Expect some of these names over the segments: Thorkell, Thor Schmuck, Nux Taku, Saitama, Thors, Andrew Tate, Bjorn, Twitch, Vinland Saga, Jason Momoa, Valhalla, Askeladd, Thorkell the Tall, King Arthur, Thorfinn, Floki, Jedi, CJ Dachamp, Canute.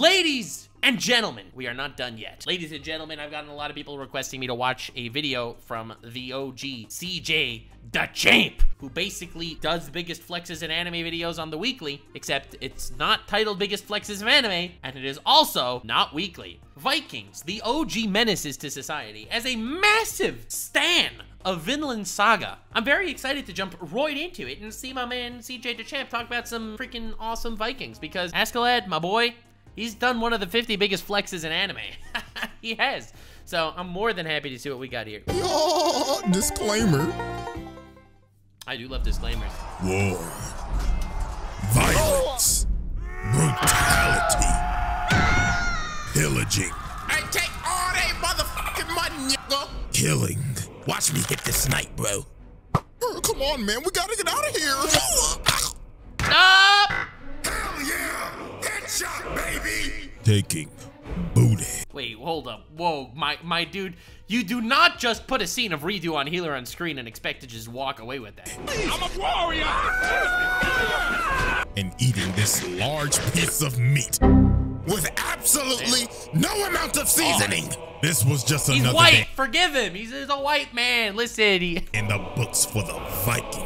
Ladies and gentlemen, we are not done yet. Ladies and gentlemen, I've gotten a lot of people requesting me to watch a video from the OG, CJ Dachamp, who basically does biggest flexes in anime videos on the weekly, except it's not titled Biggest Flexes of Anime, and it is also not weekly. Vikings, the OG menaces to society, as a massive stan of Vinland Saga. I'm very excited to jump right into it and see my man CJ Dachamp talk about some freaking awesome Vikings, because Askeladd, my boy, he's done one of the 50 biggest flexes in anime. He has. So I'm more than happy to see what we got here. Disclaimer. I do love disclaimers. War. Violence. Brutality. Pillaging. I take all they motherfucking money, nigga. Killing. Watch me hit this night, bro. Oh, come on, man. We gotta get out of here. Stop! Hell yeah! Headshot, baby! Taking booty. Wait, hold up. Whoa, my dude. You do not just put a scene of redo on healer on screen and expect to just walk away with that. I'm a warrior! And eating this large piece of meat with absolutely no amount of seasoning. Oh. This was just another day. Forgive him. He's a white man. Listen. In the books for the Viking.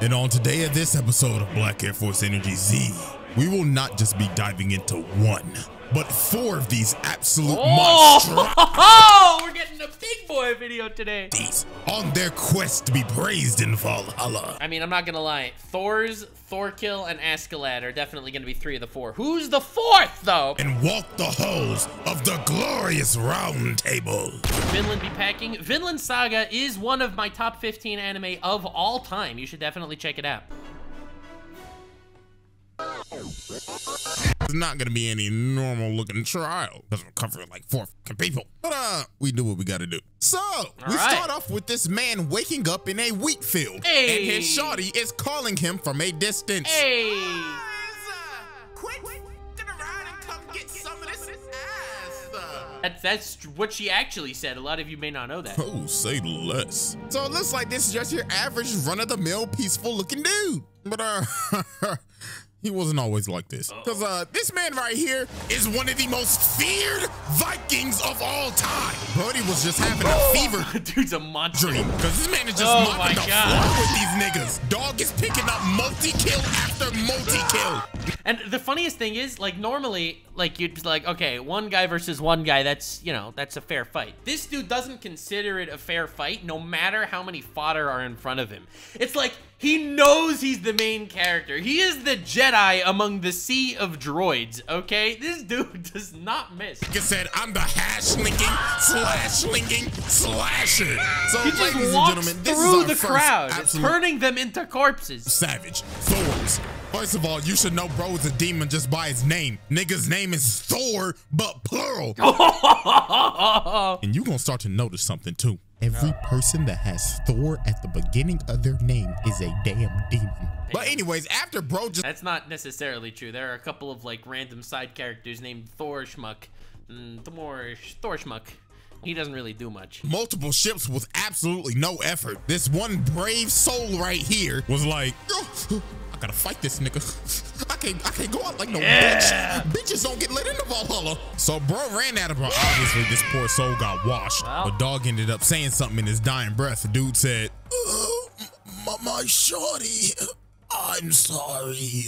And on today of this episode of Black Air Force Energy Z, we will not just be diving into one, but four of these absolute monsters. Oh, we're getting a big boy video today. These on their quest to be praised in Valhalla. I mean, I'm not gonna lie. Thors, Thorkell, and Askeladd are definitely gonna be three of the four. Who's the fourth, though? And walk the halls of the glorious round table. Vinland be packing. Vinland Saga is one of my top 15 anime of all time. You should definitely check it out. It's not gonna be any normal looking trial. Doesn't cover like four fucking people. But we do what we gotta do. So we start off with this man waking up in a wheat field, and his shawty is calling him from a distance. Quick, get around and come get some of this ass. That's what she actually said. A lot of you may not know that. Oh, say less. So it looks like this is just your average run-of-the-mill peaceful looking dude. But he wasn't always like this, because this man right here is one of the most feared Vikings of all time. Brody was just having a fever. Dude's a monster. Because this man is just mopping the floor with these niggas. Dog is picking up multi-kill after multi-kill. And the funniest thing is, like, normally, like, you'd be like, okay, one guy versus one guy, that's, you know, that's a fair fight. This dude doesn't consider it a fair fight, no matter how many fodder are in front of him. It's like, he knows he's the main character. He is the Jedi among the sea of droids, okay? This dude does not miss. Like I said, I'm the hash-linking, slasher. So, he just ladies walks and gentlemen, this through is the crowd, turning them into corpses. Savage, Thors. First of all, you should know bro is a demon just by his name. Nigga's name is Thor, but plural. And you're gonna start to notice something, too. Every person that has Thor at the beginning of their name is a damn demon. But anyways, after bro just— That's not necessarily true. There are a couple of, like, random side characters named Thor Schmuck. Thor Schmuck. He doesn't really do much. Multiple ships with absolutely no effort. This one brave soul right here was like, I gotta fight this nigga. I can't go out like no bitch. Bitches don't get let into Valhalla. So bro ran at him, but obviously this poor soul got washed. Well. The dog ended up saying something in his dying breath. The dude said, my shorty, I'm sorry.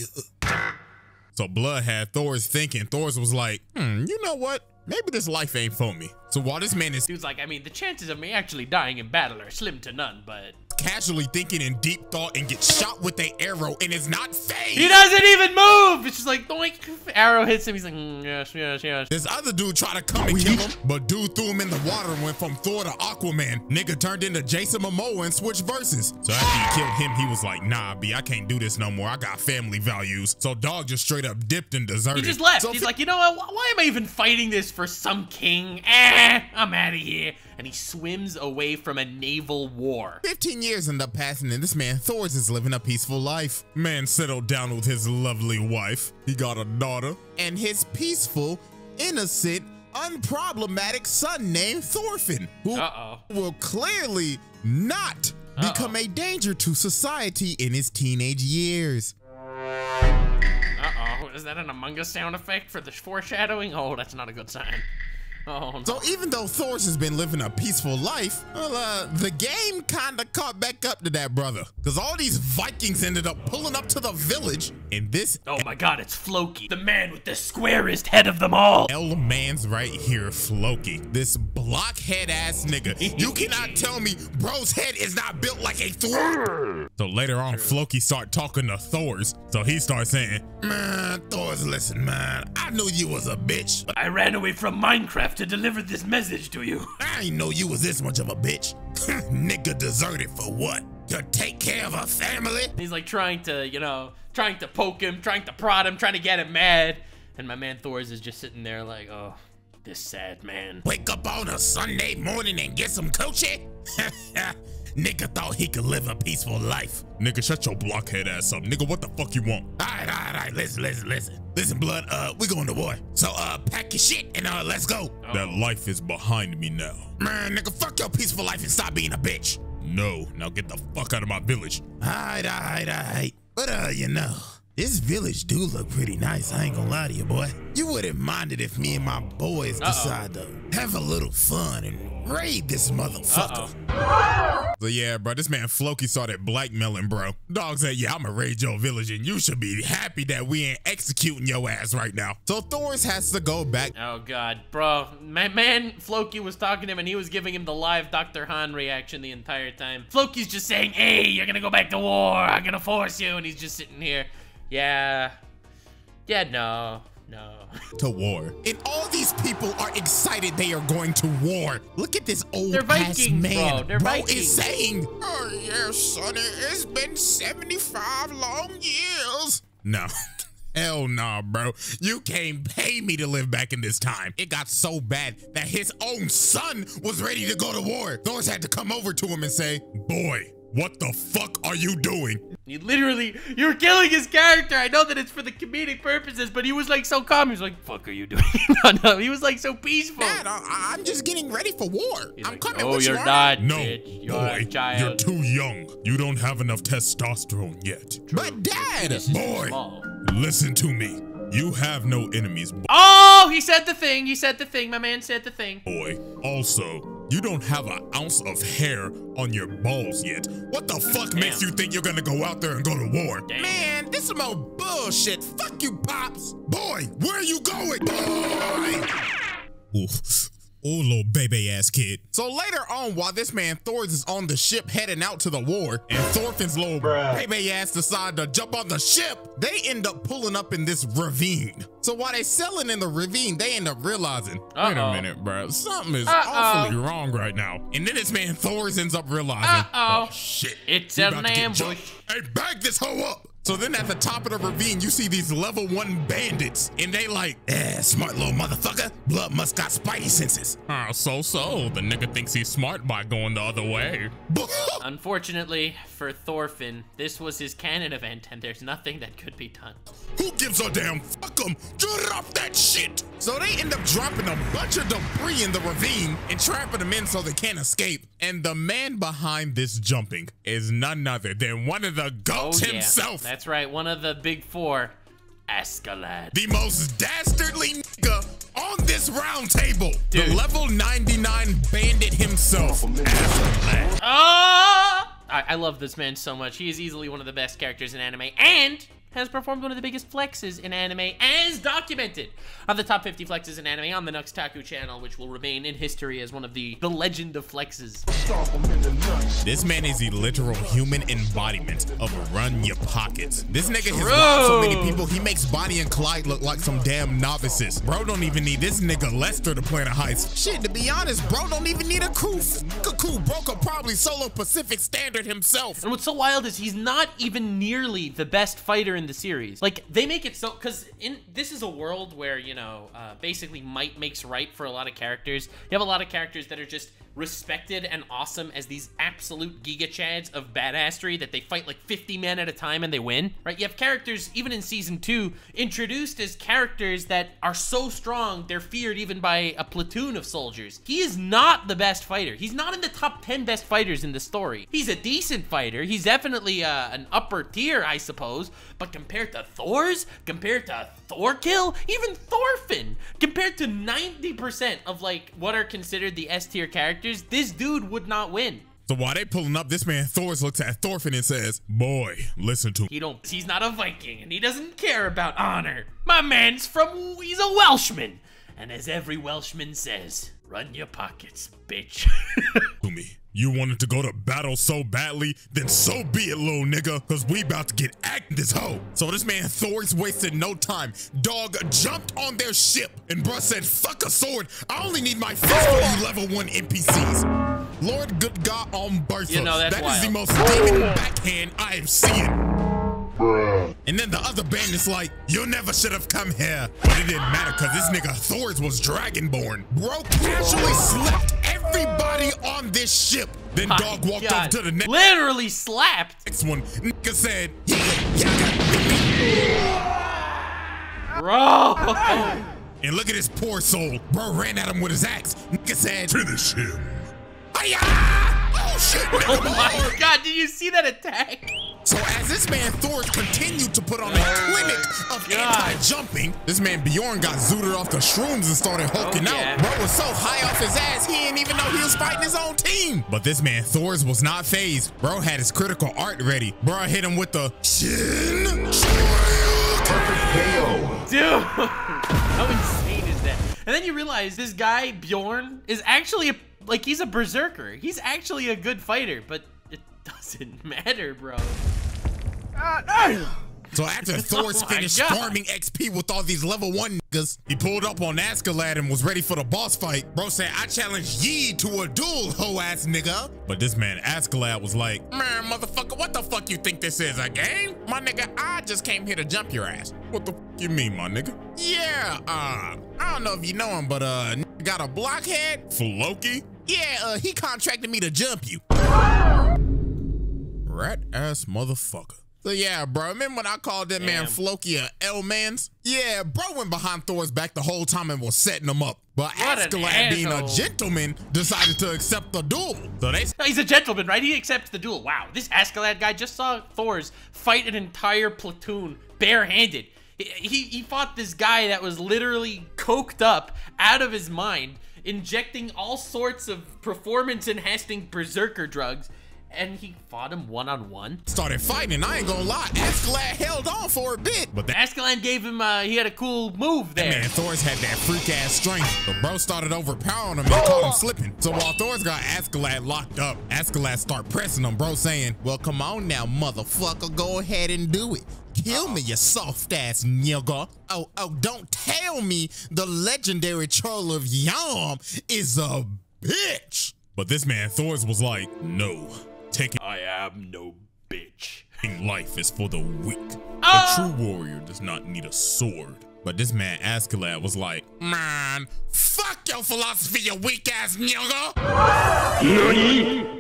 So blood had Thor's thinking. Thor's was like, you know what? Maybe this life ain't for me. So while this man is— Dude's like, I mean, the chances of me actually dying in battle are slim to none, but— Casually thinking in deep thought and get shot with an arrow and it's not fake. He doesn't even move. It's just like, doink. Arrow hits him. He's like, yes. This other dude tried to come and kill him, but dude threw him in the water and went from Thor to Aquaman. Nigga turned into Jason Momoa and switched verses. So after he killed him, he was like, nah, B, I can't do this no more. I got family values. So dog just straight up dipped and deserted. He just left. So he's like, you know what? Why am I even fighting this for some king? I'm out of here. And he swims away from a naval war. 15 years end up passing and this man Thors is living a peaceful life. Man settled down with his lovely wife. He got a daughter and his peaceful, innocent, unproblematic son named Thorfinn, who will clearly not become a danger to society in his teenage years. Is that an Among Us sound effect for the foreshadowing? Oh, that's not a good sign. Oh, no. So even though Thors has been living a peaceful life, well, the game kind of caught back up to that brother, because all these Vikings ended up pulling up to the village in this. Oh my God, it's Floki, the man with the squarest head of them all. L man's right here, Floki, this blockhead ass nigga. You cannot tell me bro's head is not built like a Thor. So later on, Floki start talking to Thors. So he starts saying, man, Thors, listen, man, I knew you was a bitch. I ran away from Minecraft to deliver this message to you. I ain't know you was this much of a bitch. Nigga deserted for what? To take care of her family? He's like trying to, you know, trying to poke him, trying to prod him, trying to get him mad. And my man Thors is just sitting there like, oh, this sad man. Wake up on a Sunday morning and get some coochie? Nigga thought he could live a peaceful life. Nigga, shut your blockhead ass up. Nigga, what the fuck you want? All right, listen. Listen, blood, we going to war. So, pack your shit and, let's go. Oh. That life is behind me now. Man, nigga, fuck your peaceful life and stop being a bitch. No, now get the fuck out of my village. All right. But, you know, this village do look pretty nice. I ain't gonna lie to you, boy. You wouldn't mind it if me and my boys decide to have a little fun and raid this motherfucker. So yeah, bro, this man Floki started blackmailing, bro. Dog said, yeah, I'ma raid your village and you should be happy that we ain't executing your ass right now. So Thors has to go back. Oh God, bro. Man, Floki was talking to him and he was giving him the live Dr. Han reaction the entire time. Floki's just saying, hey, you're gonna go back to war. I'm gonna force you. And he's just sitting here. No. To war. And all these people are excited they are going to war. Look at this old ass man. They're Vikings. Is saying, oh yeah, sonny, it's been 75 long years. No. Hell nah, bro. You can't pay me to live back in this time. It got so bad that his own son was ready to go to war. Thors had to come over to him and say, boy, what the fuck are you doing? You literally, you're killing his character. I know that it's for the comedic purposes, but he was like so calm. He was like, fuck are you doing? No, he was like so peaceful. Dad, I'm just getting ready for war. He's coming. Oh, you're not. No, bitch. You're boy, a child. You're too young. You don't have enough testosterone yet. True. But Dad, boy, listen to me. You have no enemies. Boy. Oh, he said the thing. He said the thing. My man said the thing. Boy, also, you don't have an ounce of hair on your balls yet. What the fuck makes you think you're gonna go out there and go to war? Damn. Man, this is some old bullshit. Fuck you, Pops. Boy, where are you going? Boy! Oof. Ooh, little baby ass kid. So later on, while this man Thors is on the ship heading out to the war, and Thorfinn's little baby ass decide to jump on the ship, they end up pulling up in this ravine. So while they sailing in the ravine, they end up realizing, wait a minute, bro, something is awfully wrong right now. And then this man Thors ends up realizing, oh shit, it's an ambush. Hey, bag this hoe up. So then at the top of the ravine, you see these level 1 bandits, and they like, smart little motherfucker. Blood must got spidey senses. Oh, the nigga thinks he's smart by going the other way. Unfortunately for Thorfinn, this was his canon event, and there's nothing that could be done. Who gives a damn? Fuck him. Drop that shit. So they end up dropping a bunch of debris in the ravine and trapping them in so they can't escape. And the man behind this jumping is none other than one of the goats himself. That's right, one of the big 4, Askeladd. The most dastardly nigga on this round table. Dude. The level 99 bandit himself, Askeladd. Oh! I love this man so much. He is easily one of the best characters in anime and has performed one of the biggest flexes in anime as documented on the top 50 flexes in anime on the Nux Taku channel, which will remain in history as one of the legend of flexes. This man is the literal human embodiment of run your pockets. This nigga has robbed so many people, he makes Bonnie and Clyde look like some damn novices. Bro don't even need this nigga Lester to plan a heist. Shit, to be honest, bro don't even need a crew. Bro could probably solo Pacific Standard himself. And what's so wild is he's not even nearly the best fighter in the series. Like, they make it so, because this is a world where, you know, basically might makes right for a lot of characters. You have a lot of characters that are just respected and awesome as these absolute giga chads of badassery that they fight like 50 men at a time and they win, right? You have characters, even in season 2, introduced as characters that are so strong, they're feared even by a platoon of soldiers. He is not the best fighter. He's not in the top 10 best fighters in the story. He's a decent fighter. He's definitely an upper tier, I suppose, but But compared to Thor's, compared to Thorkell, even Thorfinn, compared to 90% of like what are considered the S tier characters, this dude would not win. So while they pulling up, this man Thors looks at Thorfinn and says, boy, listen to him. He's not a Viking and he doesn't care about honor. My man's he's a Welshman. And as every Welshman says, run your pockets, bitch. To me, you wanted to go to battle so badly, then so be it, little nigga, cause we about to get actin' this hoe. So this man Thors wasted no time. Dog jumped on their ship and bruh said, fuck a sword. I only need my fist for you level 1 NPCs. Lord good God on Bertha. You know, that wild. Is the most demon backhand I have seen. Bruh. And then the other band is like, you never should have come here. But it didn't matter because this nigga Thors was dragonborn. Bro casually slapped everybody on this ship. Then dog walked God. Over to the next. Literally slapped. Next one, nigga said, yeah. Bro. And look at this poor soul. Bro ran at him with his axe. Nigga said, finish him. Oh shit! Oh my God! Did you see that attack? So as this man Thor continued to put on a clinic of anti-jumping, this man Bjorn got zooted off the shrooms and started hulking out. Bro was so high off his ass he didn't even know he was fighting his own team. But this man Thor's was not phased. Bro had his critical art ready. Bro hit him with the chin. Perfect KO. Dude, how insane is that? And then you realize this guy Bjorn is actually a like, he's a berserker. He's actually a good fighter, but it doesn't matter, bro. So after Thor's finished farming XP with all these level 1 niggas, he pulled up on Askeladd and was ready for the boss fight. Bro said, I challenge ye to a duel, ho ass nigga. But this man Askeladd was like, man, motherfucker, what the fuck you think this is, a game? My nigga, I just came here to jump your ass. What the fuck you mean, my nigga? Yeah, I don't know if you know him, but got a blockhead? Floki? Yeah, he contracted me to jump you. Rat ass motherfucker. So yeah, bro, remember when I called that man Floki a L-mans? Yeah, bro went behind Thor's back the whole time and was setting him up. But Askeladd, being a gentleman, decided to accept the duel. So they he's a gentleman, right? He accepts the duel. Wow, this Askeladd guy just saw Thor's fight an entire platoon barehanded. He fought this guy that was literally coked up out of his mind, injecting all sorts of performance-enhancing berserker drugs, and he fought him one-on-one. Started fighting, and I ain't gonna lie, Askeladd held on for a bit. But Askeladd gave him, he had a cool move there. That man, Thor's had that freak-ass strength. The bro started overpowering him and caught him slipping. So while Thor's got Askeladd locked up, Askeladd start pressing him, bro, saying, well, come on now, motherfucker, go ahead and do it. Kill me, you soft-ass nigga. Oh, don't tell me the legendary troll of Yom is a bitch. But this man Thor's was like, no. I am no bitch. Life is for the weak. A true warrior does not need a sword. But this man Askeladd was like, man, fuck your philosophy, you weak ass nigga.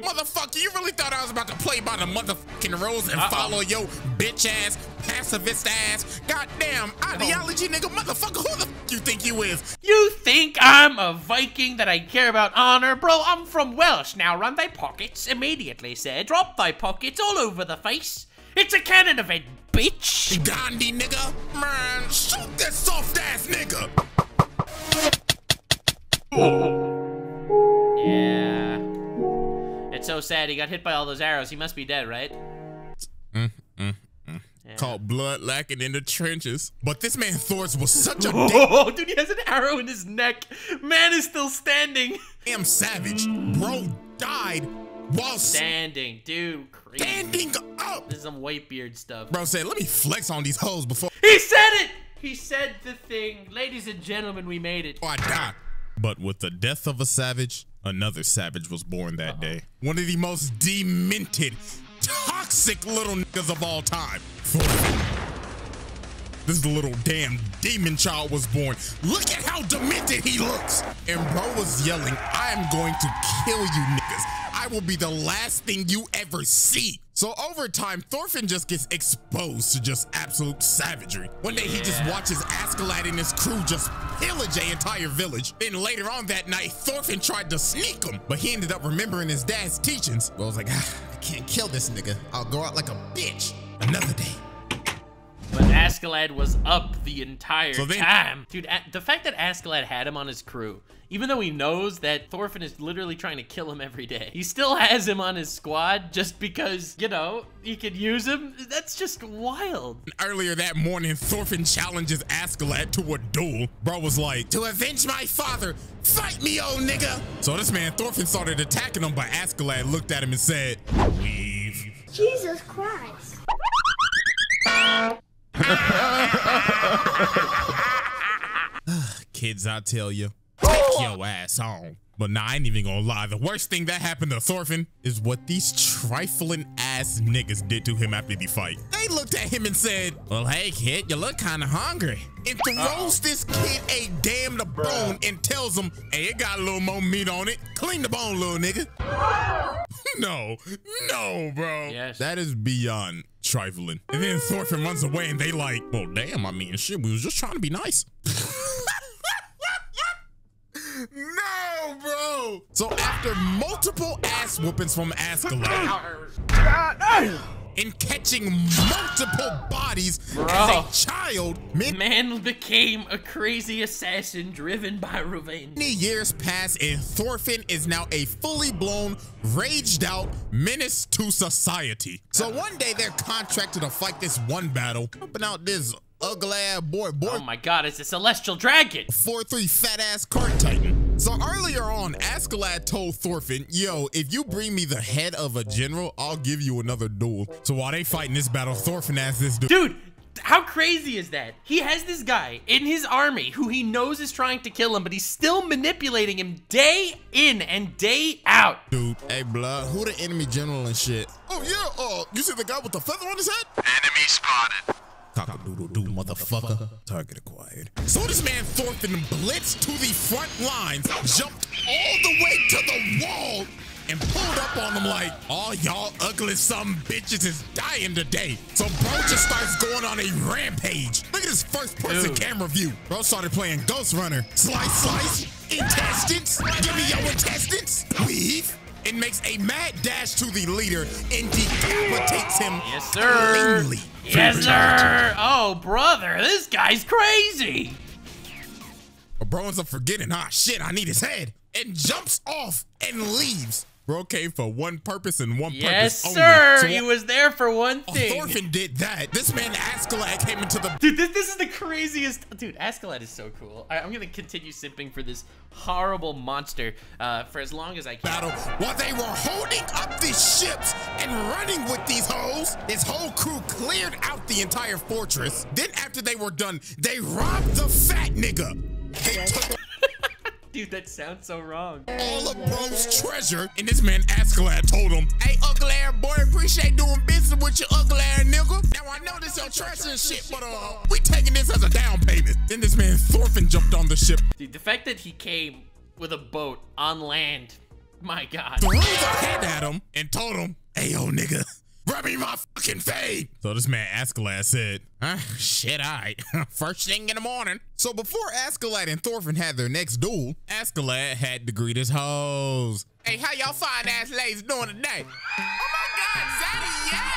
Motherfucker, you really thought I was about to play by the motherfucking rules and follow your bitch ass, pacifist ass, goddamn ideology nigga? Motherfucker, who the fuck you think you is? You think I'm a Viking that I care about honor? Bro, I'm from Welsh. Now run thy pockets immediately, sir. Drop thy pockets all over the face. It's a canon event, bitch! Gandhi, nigga! Man, shoot that soft-ass nigga! Yeah. It's so sad, he got hit by all those arrows. He must be dead, right? Yeah. Called blood lacking in the trenches. But this man Thor's was such a dude, he has an arrow in his neck! Man is still standing! Damn savage. Bro died while standing, dude. Crazy. Standing up. This is some Whitebeard stuff. Bro said, let me flex on these hoes before. He said it. He said the thing. Ladies and gentlemen, we made it. Oh, I died. But with the death of a savage, another savage was born that day. One of the most demented, toxic little niggas of all time. This little damn demon child was born. Look at how demented he looks. And bro was yelling, I am going to kill you niggas. I will be the last thing you ever see. So over time, Thorfinn just gets exposed to just absolute savagery. One day he just watches Askeladd and his crew just pillage an entire village. Then later on that night, Thorfinn tried to sneak him, but he ended up remembering his dad's teachings. I was like, I can't kill this nigga. I'll go out like a bitch. Another day. But Askeladd was up the entire time. Dude, the fact that Askeladd had him on his crew, even though he knows that Thorfinn is literally trying to kill him every day, he still has him on his squad just because, you know, he could use him. That's just wild. Earlier that morning, Thorfinn challenges Askeladd to a duel. Bro was like, "To avenge my father, fight me, old nigga." So this man, Thorfinn, started attacking him, but Askeladd looked at him and said, "Leave." Jesus Christ. Kids, I tell you, take your ass home. But nah, I ain't even gonna lie. The worst thing that happened to Thorfinn is what these trifling ass niggas did to him after the fight. They looked at him and said, "Well, hey kid, you look kind of hungry," and throws this kid a damn the bone and tells him, "Hey, it got a little more meat on it. Clean the bone, little nigga." No, bro. Yes. That is beyond trifling. And then Thorfinn runs away and they like, "Well, damn, I mean, shit, we was just trying to be nice." No, bro. So after multiple ass whoopings from Askeladd and catching multiple bodies as a child, man became a crazy assassin driven by revenge. Many years pass and Thorfinn is now a fully blown, raged out menace to society. So one day they're contracted to fight this one battle, pumping out this ugly-ass boy. Oh my God, it's a celestial dragon. 4'3" fat-ass cart titan. So earlier on, Askeladd told Thorfinn, "Yo, if you bring me the head of a general, I'll give you another duel." So while they fighting this battle, Thorfinn asked this dude. Dude, how crazy is that? He has this guy in his army who he knows is trying to kill him, but he's still manipulating him day in and day out. Dude, hey, blood, who the enemy general and shit? Oh, yeah, you see the guy with the feather on his head? Enemy spotted. Cock-a-doodle-doo, motherfucker. Target acquired. So this man Thorfinn blitzed to the front lines, jumped all the way to the wall, and pulled up on them like, "All y'all ugly some bitches is dying today." So bro just starts going on a rampage. Look at this first person camera view. Bro started playing Ghost Runner. Slice, slice, intestines, give me your intestines, weave. And makes a mad dash to the leader and decapitates him. Yes, sir. Cleanly. Yes, sir. Oh, brother, this guy's crazy. Bro ends up forgetting, ah, shit, I need his head, and jumps off and leaves. Bro came for one purpose and one purpose only. Yes, sir. So he was there for one thing. Thorfinn did that. This man Askeladd came into the... Dude, this is the craziest... Dude, Askeladd is so cool. I'm going to continue simping for this horrible monster for as long as I can. Battle while they were holding up these ships and running with these hoes, his whole crew cleared out the entire fortress. Then after they were done, they robbed the fat nigga. They took... Dude, that sounds so wrong. All of bro's treasure, and this man Askeladd told him, "Hey, ugly-ass boy, appreciate doing business with your ugly-ass nigga. Now I know this your treasure and shit, but we taking this as a down payment." Then this man Thorfinn jumped on the ship. Dude, the fact that he came with a boat on land, my God. Threw the head at him and told him, "Hey, yo, nigga, rub me my fucking fade." So this man Askeladd said, "Shit, all right. First thing in the morning." So before Askeladd and Thorfinn had their next duel, Askeladd had to greet his hoes. "Hey, how y'all fine ass ladies doing today?" "Oh my God, Zaddy, yes!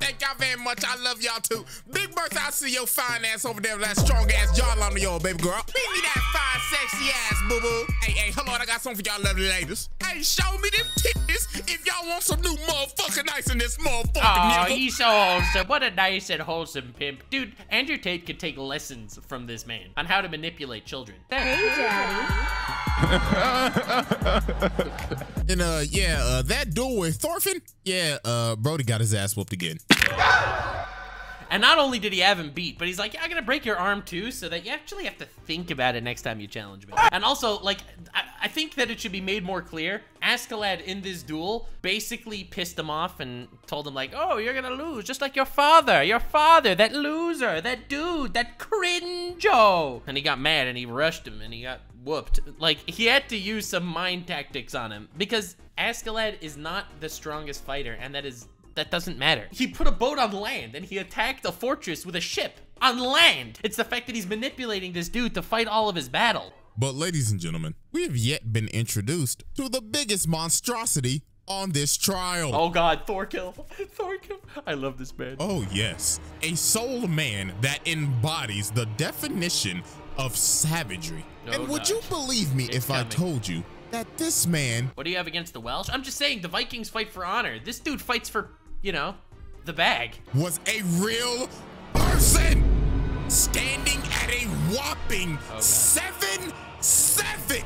Thank y'all very much. I love y'all too. Big Bertha, I see your fine ass over there with that strong ass jawline of your baby girl. Give me that fine, sexy ass, boo boo. Hey, hold on, I got something for y'all lovely ladies. Hey, show me them titties if y'all want some new motherfucking nice in this motherfucking nigga." He's so wholesome. What a nice and wholesome pimp. Dude, Andrew Tate could take lessons from this man on how to manipulate children. Hey, Daddy. And that duel with Thorfinn, Brody got his ass whooped again. And not only did he have him beat, but he's like, "Yeah, I'm gonna break your arm too, so that you actually have to think about it next time you challenge me." And also, like, I think that it should be made more clear, Askeladd in this duel basically pissed him off and told him like, "Oh, you're gonna lose, just like your father, that loser, that dude, that cringe-o." And he got mad and he rushed him and he got whooped. Like, he had to use some mind tactics on him because Askeladd is not the strongest fighter, and that doesn't matter. He put a boat on land and he attacked a fortress with a ship on land. It's the fact that he's manipulating this dude to fight all of his battle. But ladies and gentlemen, we have yet been introduced to the biggest monstrosity on this trial. Oh God, Thorkell. Thorkell. I love this man. Oh yes. A soul man that embodies the definition of savagery. No, and would you believe me if I told you that this man... What do you have against the Welsh? I'm just saying the Vikings fight for honor. This dude fights for, you know, the bag. Was a real person standing at a whopping 7'7".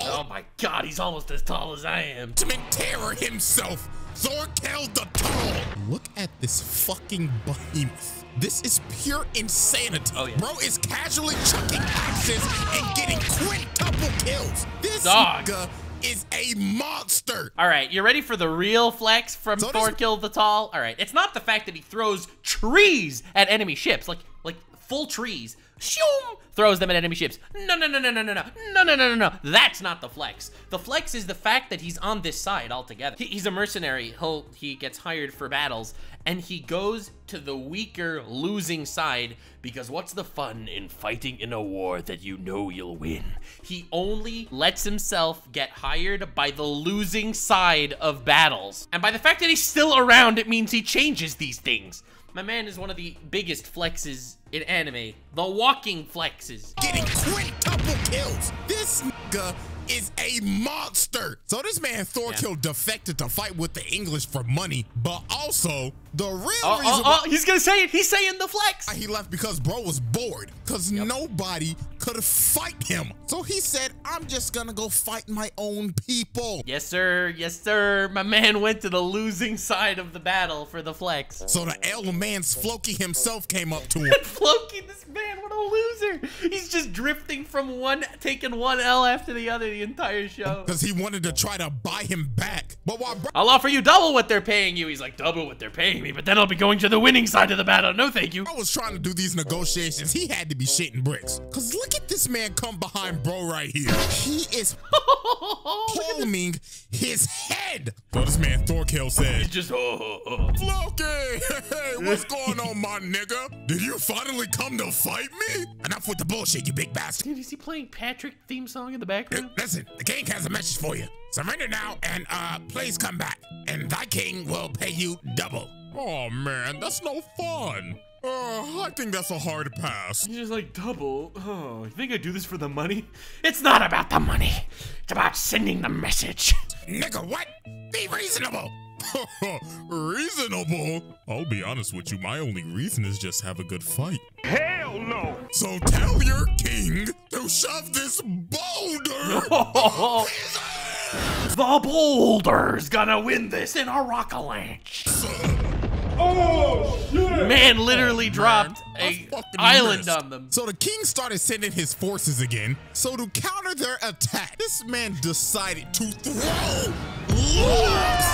Oh my God, he's almost as tall as I am. Ultimate terror himself, Thorkell the Tall. Look at this fucking behemoth. This is pure insanity. Oh, yeah. Bro is casually chucking axes and getting quintuple kills. This nigga is a monster. All right, you ready for the real flex from Thorkell the Tall? All right, it's not the fact that he throws trees at enemy ships, like full trees. Shoom! Throws them at enemy ships. No, no, no, no, no, no, no, no, no, no, no. That's not the flex. The flex is the fact that he's on this side altogether. He's a mercenary. He gets hired for battles, and he goes to the weaker, losing side, because what's the fun in fighting in a war that you know you'll win? He only lets himself get hired by the losing side of battles. And by the fact that he's still around, it means he changes these things. My man is one of the biggest flexes in anime. The walking flexes. Getting quintuple kills. This nigga is a monster. So this man Thorkill defected to fight with the English for money, but also the real reason. He's gonna say it. He's saying the flex. He left because bro was bored, because nobody could fight him. So he said, I'm just gonna go fight my own people. Yes, sir. Yes, sir. My man went to the losing side of the battle for the flex. So the L man's Floki himself came up to him. Floki, this man, what a loser. He's just drifting from one, taking one L after the other the entire show. Because he wanted to try to buy him back. But while bro, I'll offer you double what they're paying you. He's like, double what they're paying me, but then I'll be going to the winning side of the battle. No, thank you. I was trying to do these negotiations. He had to be shitting bricks. Because look at this man come behind bro right here. He is palming his head. So this man Thorkell said, he's just, Floki, hey, what's going on, my nigga? Did you finally come to fight me? Enough with the bullshit, you big bastard. Dude, is he playing Patrick theme song in the background? Listen, the king has a message for you. Surrender now and please come back, and thy king will pay you double. Oh man, that's no fun. I think that's a hard pass. He's just like, double? Oh, you think I do this for the money? It's not about the money. It's about sending the message. Nigga, what? Be reasonable. Reasonable? I'll be honest with you, my only reason is just have a good fight. Hell no! So tell your king to shove this boulder! The boulder's gonna win this in a rock-a-lanch. Oh shit! Man literally dropped a island on them. So the king started sending his forces again. So to counter their attack, this man decided to throw logs.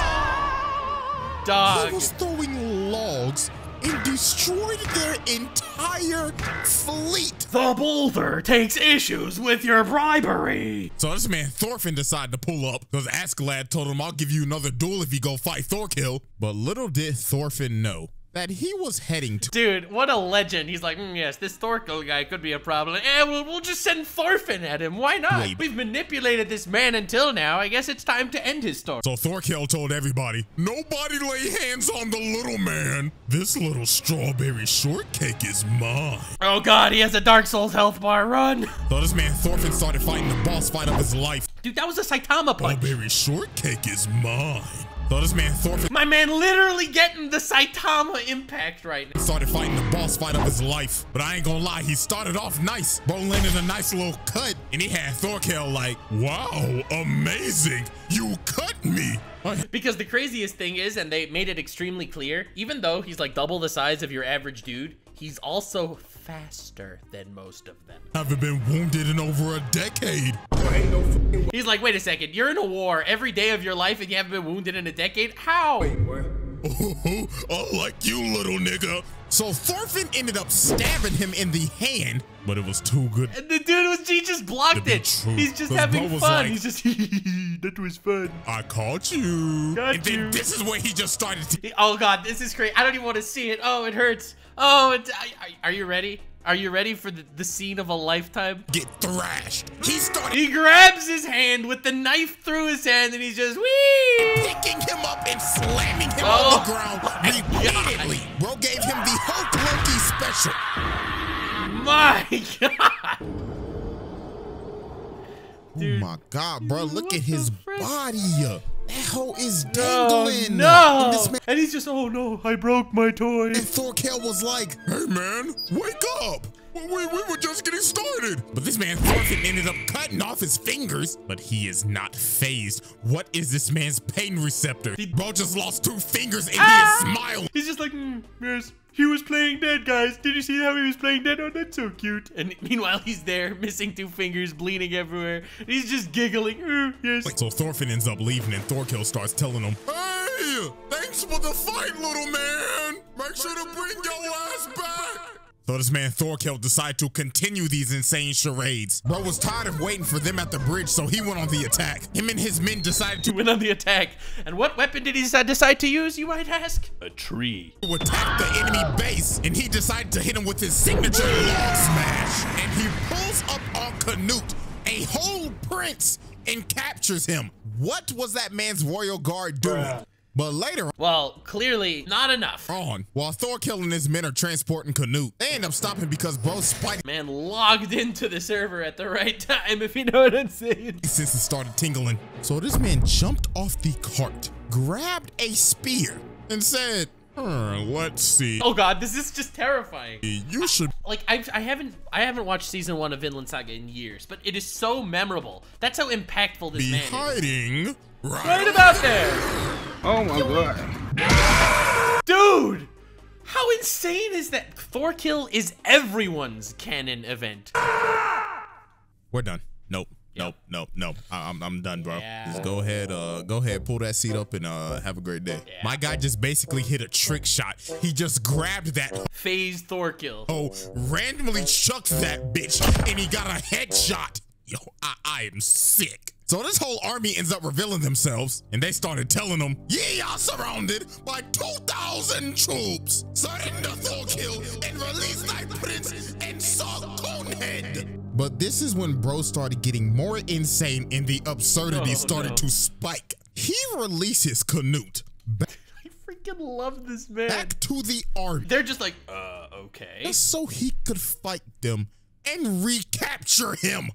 Dog. He was throwing logs and destroyed their entire fleet. The boulder takes issues with your bribery. So this man Thorfinn decided to pull up because Askeladd told him, I'll give you another duel if you go fight Thorkill. But little did Thorfinn know that he was heading to. Dude, what a legend. He's like, yes, this Thorkell guy could be a problem. Eh, we'll just send Thorfinn at him. Why not? Wait. We've manipulated this man until now. I guess it's time to end his story. So Thorkell told everybody, nobody lay hands on the little man. This little strawberry shortcake is mine. Oh God, he has a Dark Souls health bar. Run. So this man Thorfinn started fighting the boss fight of his life. Dude, that was a Saitama punch. Strawberry shortcake is mine. So this man Thorfinn, my man literally getting the Saitama impact right now, started fighting the boss fight of his life. But I ain't gonna lie, he started off nice. Bro landed a nice little cut, and he had Thorkell like, wow, amazing, you cut me. Because the craziest thing is, and they made it extremely clear, even though he's like double the size of your average dude, he's also faster than most of them. I haven't been wounded in over a decade. He's like, wait a second, you're in a war every day of your life and you haven't been wounded in a decade? How? Wait, what? Oh, like you, little nigga. So Thorfinn ended up stabbing him in the hand, but it was too good. And the dude was, he just blocked it. True. He's just having fun. Like, he's just, that was fun. I caught you. Got you. Then this is where he just started to. Oh God, this is crazy. I don't even want to see it. Oh, it hurts. Oh, are you ready? Are you ready for the scene of a lifetime? Get thrashed. He grabs his hand with the knife through his hand and he's just wee! Picking him up and slamming him on the ground repeatedly. God. Bro gave him the Hulk Loki special. My God. Dude, oh my God, bro. Look at his body. That hoe is dangling. No, no. And he's just, oh no, I broke my toy. And Thorkell was like, hey man, wake up. We were just getting started. But this man Thorfinn ended up cutting off his fingers. But he is not phased. What is this man's pain receptor? Bro just lost 2 fingers and he is smiling. He's just like, yes. He was playing dead, guys. Did you see how he was playing dead? Oh, that's so cute. And meanwhile, he's there, missing 2 fingers, bleeding everywhere. And he's just giggling. Yes. So Thorfinn ends up leaving, and Thorkell starts telling him, hey, thanks for the fight, little man. Make sure to bring your ass back. So this man Thorkell decided to continue these insane charades. Bro was tired of waiting for them at the bridge, so he went on the attack. Him and his men decided to went on the attack. And what weapon did he decide to use, you might ask? A tree. To attack the enemy base, and he decided to hit him with his signature log smash. And he pulls up on Canute, a whole prince, and captures him. What was that man's royal guard doing? But later on, well, clearly not enough. While Thorkell and his men are transporting Canute, they end up stopping because bro Spidey man logged into the server at the right time, if you know what I'm saying. Since it started tingling. So this man jumped off the cart, grabbed a spear, and said, let's see. Oh God, this is just terrifying. You should I haven't watched season 1 of Vinland Saga in years, but it is so memorable. That's how impactful this man is. Hiding right about there. Oh my God. Dude, how insane is that? Thorkill is everyone's canon event. We're done. Nope. Yeah. Nope. I'm done, bro. Yeah. Just go ahead, pull that seat up and have a great day. Yeah. My guy just basically hit a trick shot. He just grabbed that phased Thorkill. Oh, randomly chucked that bitch and he got a headshot. Yo, I am sick. So this whole army ends up revealing themselves, and they started telling them, ye are surrounded by 2,000 troops. Surrender Thorkill and release thy prince and saw Conehead. But this is when bro started getting more insane and the absurdity started to spike. He releases Canute. Freaking love this man. Back to the army. They're just like, okay. Just so he could fight them and recapture him.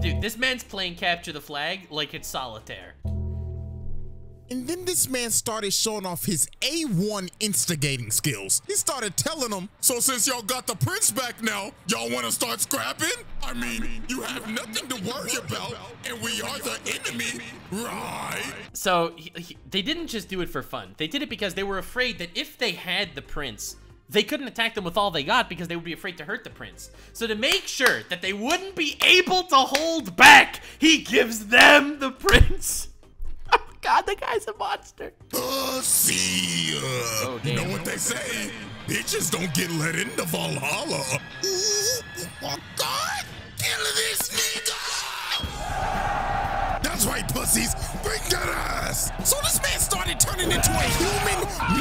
Dude, this man's playing capture the flag like it's solitaire. And then this man started showing off his A1 instigating skills. He started telling them, so since y'all got the prince back now, y'all want to start scrapping? I mean, you have nothing to worry about, and we are the enemy, right? So they didn't just do it for fun. They did it because they were afraid that if they had the prince, they couldn't attack them with all they got because they would be afraid to hurt the prince. So to make sure that they wouldn't be able to hold back, he gives them the prince. Oh God, the guy's a monster. See, you know what they say? Bitches don't get let into Valhalla. Ooh, oh God, kill this nigga. That's right, pussies, bring that ass. So this man started turning into a human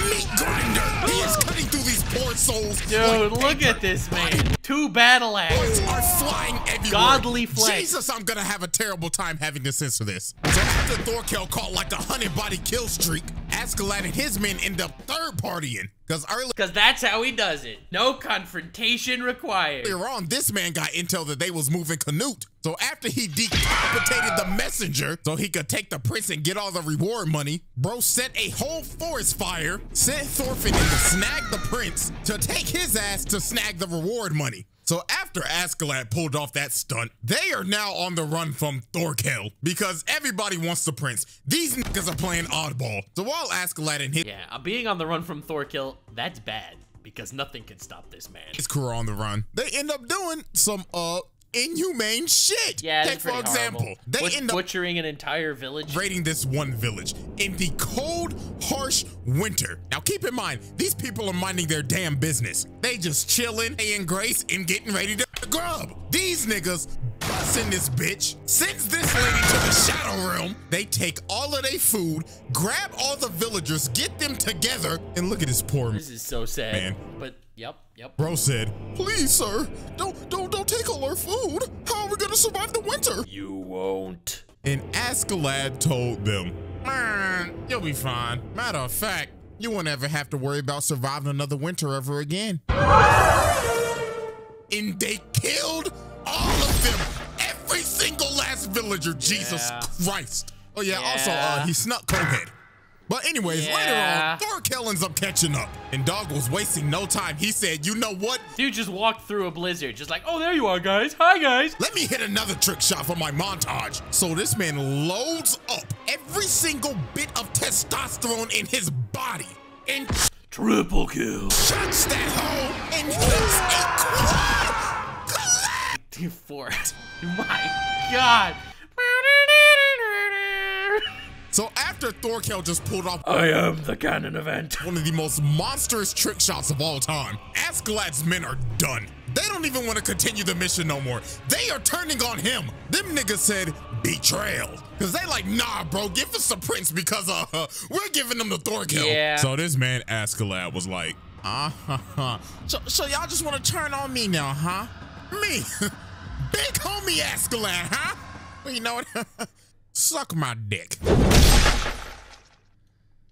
meat grinder. He is cutting through these poor souls. Dude, look at this man. 2 battle axes are flying everywhere. Godly flex. Jesus, I'm gonna have a terrible time having to censor this. So after Thorkell caught like the 100-body kill streak, Askeladd and his men end up third partying. Cause that's how he does it. No confrontation required. Later on, this man got intel that they was moving Canute. So after he decapitated the messenger so he could take the prince and get all the reward money, bro set a whole forest fire, sent Thorfinn in to snag the prince to take his ass to snag the reward money. So after Askeladd pulled off that stunt, they are now on the run from Thorkell because everybody wants the prince. These niggas are playing oddball. So while Askeladd and his- being on the run from Thorkell, that's bad because nothing can stop this man. His crew on the run. They end up doing some, inhumane shit. Yeah, that's pretty horrible. For example, they end up butchering an entire village. Raiding this one village in the cold, harsh winter. Now keep in mind, these people are minding their damn business. They just chilling, paying grace, and getting ready to grub. These niggas busting this bitch. Sends this lady to the shadow realm. They take all of their food, grab all the villagers, get them together, and look at this poor man. This is so sad. Man. But Yep. Bro said, please, sir, don't take all our food. How are we gonna survive the winter? You won't. And Askeladd told them, man, you'll be fine. Matter of fact, you won't ever have to worry about surviving another winter ever again. And they killed all of them. Every single last villager, Jesus Christ. Oh yeah, also, he snuck COVID. But anyways, later on, Thorkell ends up catching up. And Dog was wasting no time. He said, you know what? Dude just walked through a blizzard. Just like, oh, there you are, guys. Hi, guys. Let me hit another trick shot for my montage. So this man loads up every single bit of testosterone in his body. And triple kill. Shuts that hole and hits a quad. Four. My God. So after Thorkell just pulled off I am the cannon event, one of the most monstrous trick shots of all time, Askeladd's men are done. They don't even want to continue the mission no more. They are turning on him. Them niggas said betrayal. Cause they like, nah, bro, give us the prince because we're giving them the Thorkell. So this man Askeladd was like, so y'all just want to turn on me now, huh? Me, big homie Askeladd, huh? Well, you know what? Suck my dick.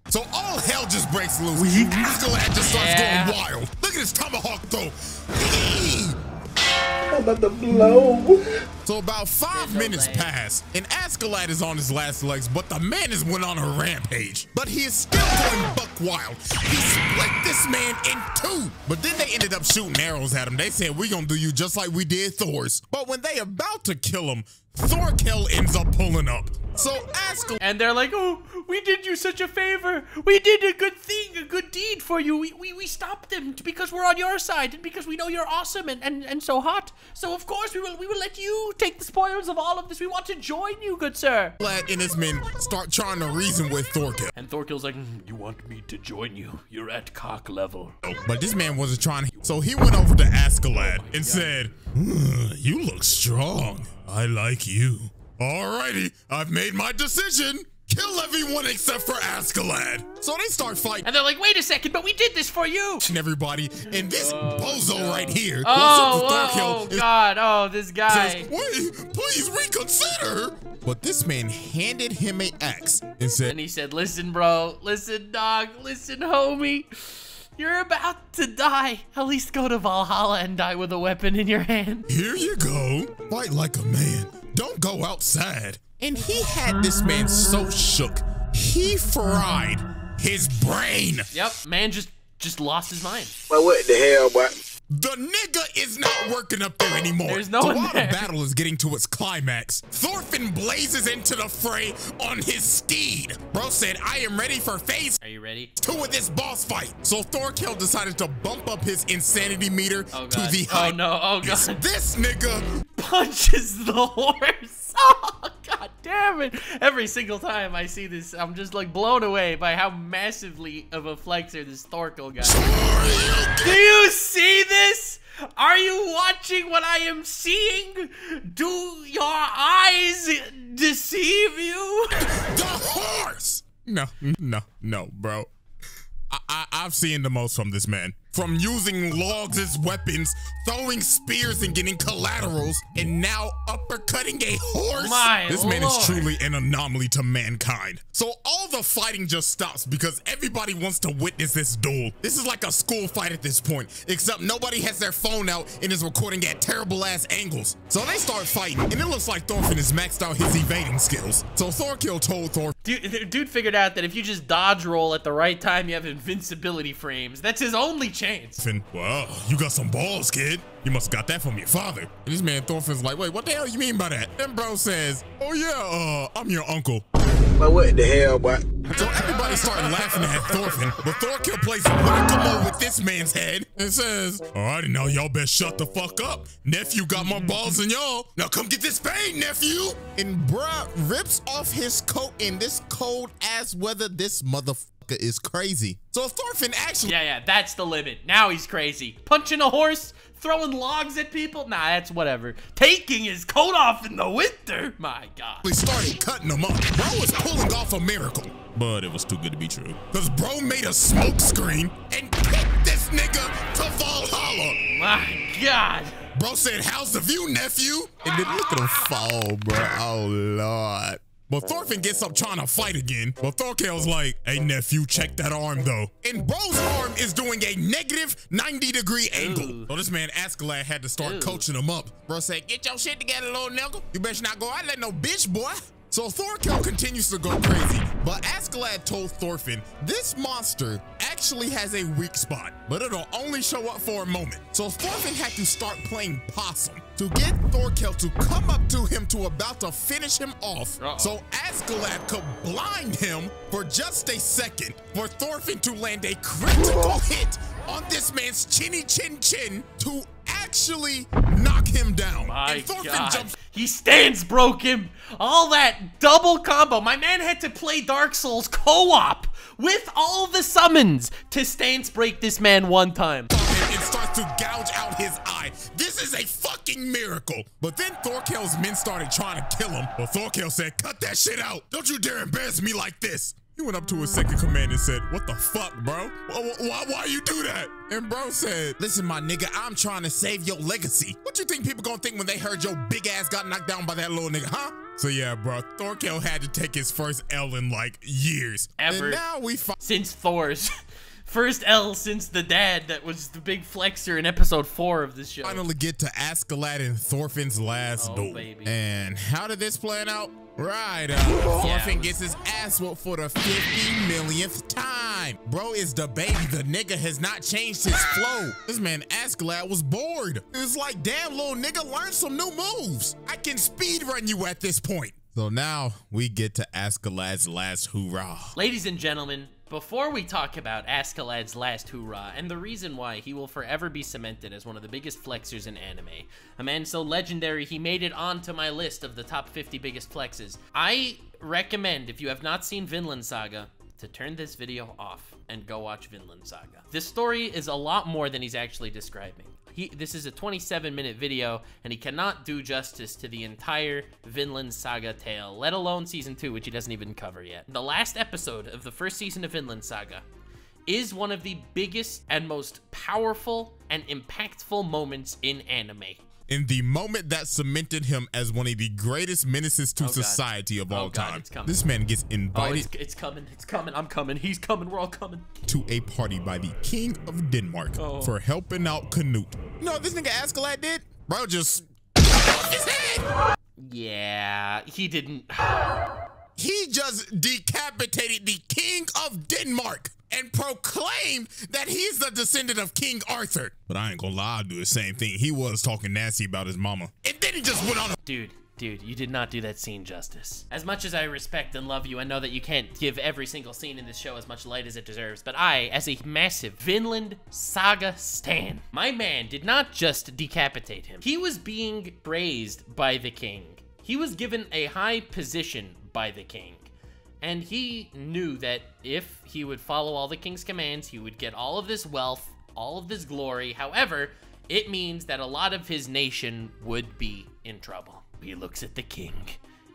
So all hell just breaks loose. Askeladd just starts going wild. Look at his tomahawk throw. I'm about to blow. So about 5 minutes pass, and Askeladd is on his last legs, but the man has went on a rampage. But he is still going buck wild. He split this man in two. But then they ended up shooting arrows at him. They said, we're gonna do you just like we did Thor's. But when they about to kill him, Thorkell ends up pulling up. So Askeladd and they're like, oh, we did you such a favor. We did a good thing, a good deed for you. We stopped them because we're on your side and because we know you're awesome and so hot. So of course we will let you take the spoils of all of this. We want to join you, good sir. Askeladd and his men start trying to reason with Thorkell. And Thorkell's like, you want me to join you? You're at cock level. But this man wasn't trying to. So he went over to Askeladd and said, you look strong. I like you. Alrighty, I've made my decision. Kill everyone except for Askeladd. So they start fighting. And they're like, wait a second, but we did this for you. And everybody, and this bozo right here. This guy. Says, wait, please reconsider. But this man handed him an axe and said. And he said, listen, bro, listen, dog, listen, homie. You're about to die. At least go to Valhalla and die with a weapon in your hand. Here you go. Fight like a man. Don't go outside. And he had this man so shook, he fried his brain. Yep, man just lost his mind. Well, what the hell, boy? The nigga is not working up there anymore. There's no one there. The battle is getting to its climax. Thorfinn blazes into the fray on his steed. Bro said, I am ready for phase two of this boss fight. So Thorkell decided to bump up his insanity meter to the height. This nigga punches the horse. Oh, God damn it. Every single time I see this, I'm just like blown away by how massively of a flexor this Thorkell guy is. Do you see this? Are you watching what I am seeing? Do your eyes deceive you? The horse! No, bro. I've seen the most from this man. From using logs as weapons, throwing spears and getting collaterals, and now uppercutting a horse. This man is truly an anomaly to mankind. So all the fighting just stops because everybody wants to witness this duel. This is like a school fight at this point, except nobody has their phone out and is recording at terrible ass angles. So they start fighting, and it looks like Thorfinn has maxed out his evading skills. So Thorkell told Thor, dude figured out that if you just dodge roll at the right time, you have invincibility frames. That's his only chance. Wow, you got some balls, kid. You must have got that from your father. And this man Thorfinn's like, wait, what the hell you mean by that? And bro says, oh yeah, I'm your uncle. But what the hell, boy? So everybody started laughing at Thorfinn, but Thorkell plays whack-a-mole with this man's head and says, all right, now y'all better shut the fuck up. Nephew got more balls than y'all. Now come get this pain, nephew. And bruh rips off his coat in this cold ass weather. This motherfucker is crazy. So Thorfinn actually that's the limit. Now he's crazy. Punching a horse, throwing logs at people. Nah, that's whatever. Taking his coat off in the winter. My God. We started cutting him up. Bro was pulling off a miracle, but it was too good to be true. Cause bro made a smoke screen and kicked this nigga to fall. holler. My God. Bro said, how's the view, nephew? And then look at him fall, bro. Oh, Lord. But Thorfinn gets up trying to fight again. But Thorkell's like, hey, nephew, check that arm, though. And bro's arm is doing a negative 90-degree angle. Ooh. So this man, Askeladd, had to start coaching him up. Bro said, get your shit together, little nigga. You better not go out let no bitch, boy. So Thorkell continues to go crazy, but Askeladd told Thorfinn, this monster actually has a weak spot, but it'll only show up for a moment. So Thorfinn had to start playing possum to get Thorkell to come up to him to about to finish him off. So Askeladd could blind him for just a second for Thorfinn to land a critical hit on this man's chinny chin chin to actually knock him down. My God. Jumps. He stands broke him. All that double combo. My man had to play Dark Souls co-op with all the summons to stance break this man one time. It starts to gouge out his eye. This is a fucking miracle. But then Thorkell's men started trying to kill him. But Thorkell said, cut that shit out. Don't you dare embarrass me like this. He went up to his second command and said, what the fuck, bro? Why you do that? And bro said, listen, my nigga, I'm trying to save your legacy. What you think people gonna think when they heard your big ass got knocked down by that little nigga, huh? So yeah, bro, Thorkell had to take his first L in like years. Ever. And now we since Thor's. First L since the dad that was the big flexer in episode 4 of this show. Finally get to Askeladd and Thorfinn's last duel. Baby. And how did this plan out? Right, Thorfinn gets his ass whooped for the 50 millionth time. Bro is the baby. The nigga has not changed his flow. This man Askeladd was bored. It was like, damn, little nigga, learn some new moves. I can speed run you at this point. So now we get to Askeladd's last hoorah. Ladies and gentlemen, before we talk about Askeladd's last hoorah and the reason why he will forever be cemented as one of the biggest flexers in anime, a man so legendary he made it onto my list of the top 50 biggest flexes, I recommend, if you have not seen Vinland Saga, to turn this video off and go watch Vinland Saga. This story is a lot more than he's actually describing. This is a 27-minute video, and he cannot do justice to the entire Vinland Saga tale, let alone Season 2, which he doesn't even cover yet. The last episode of the first season of Vinland Saga is one of the biggest and most powerful and impactful moments in anime. In the moment that cemented him as one of the greatest menaces to society of all time. This man gets invited. It's coming. I'm coming. He's coming. We're all coming. To a party by the King of Denmark for helping out Canute. You know what this nigga Askeladd did? Bro just his head. Yeah, he didn't. He just decapitated the King of Denmark and proclaimed that he's the descendant of King Arthur. But I ain't gonna lie, I'll do the same thing. He was talking nasty about his mama. And then he just went on a— Dude, you did not do that scene justice. As much as I respect and love you, I know that you can't give every single scene in this show as much light as it deserves, but I, as a massive Vinland Saga stan, my man did not just decapitate him. He was being praised by the king. He was given a high position by the king. And he knew that if he would follow all the king's commands, he would get all of this wealth, all of this glory. However, it means that a lot of his nation would be in trouble. He looks at the king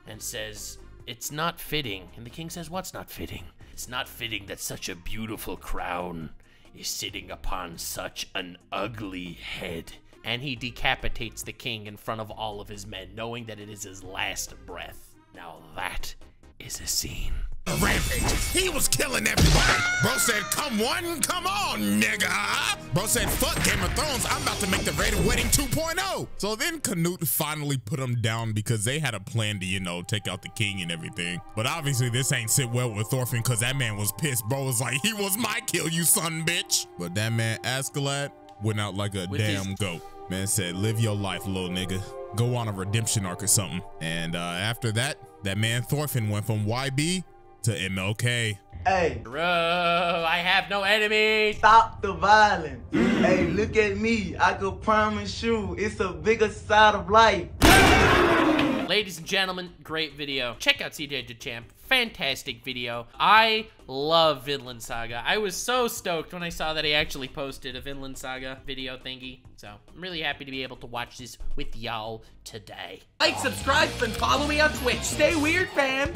and says, it's not fitting. And the king says, what's not fitting? It's not fitting that such a beautiful crown is sitting upon such an ugly head. And he decapitates the king in front of all of his men, knowing that it is his last breath. Now that is a scene. A rampage. He was killing everybody. Bro said, come on, nigga. Bro said, fuck Game of Thrones. I'm about to make the Rated Wedding 2.0. So then Canute finally put him down because they had a plan to, you know, take out the king and everything. But obviously this ain't sit well with Thorfinn because that man was pissed. Bro was like, he was my kill, you son bitch. But that man Askeladd went out like a damn goat. Man said, live your life, little nigga. Go on a redemption arc or something. And after that, that man Thorfinn went from YB to MLK. Hey. Bro, I have no enemies. Stop the violence. Hey, look at me. I could promise you it's a bigger side of life. Ladies and gentlemen, great video. Check out CJ Dachamp. Fantastic video. I love Vinland Saga. I was so stoked when I saw that he actually posted a Vinland Saga video thingy. So I'm really happy to be able to watch this with y'all today. Like, subscribe, and follow me on Twitch. Stay weird, fam.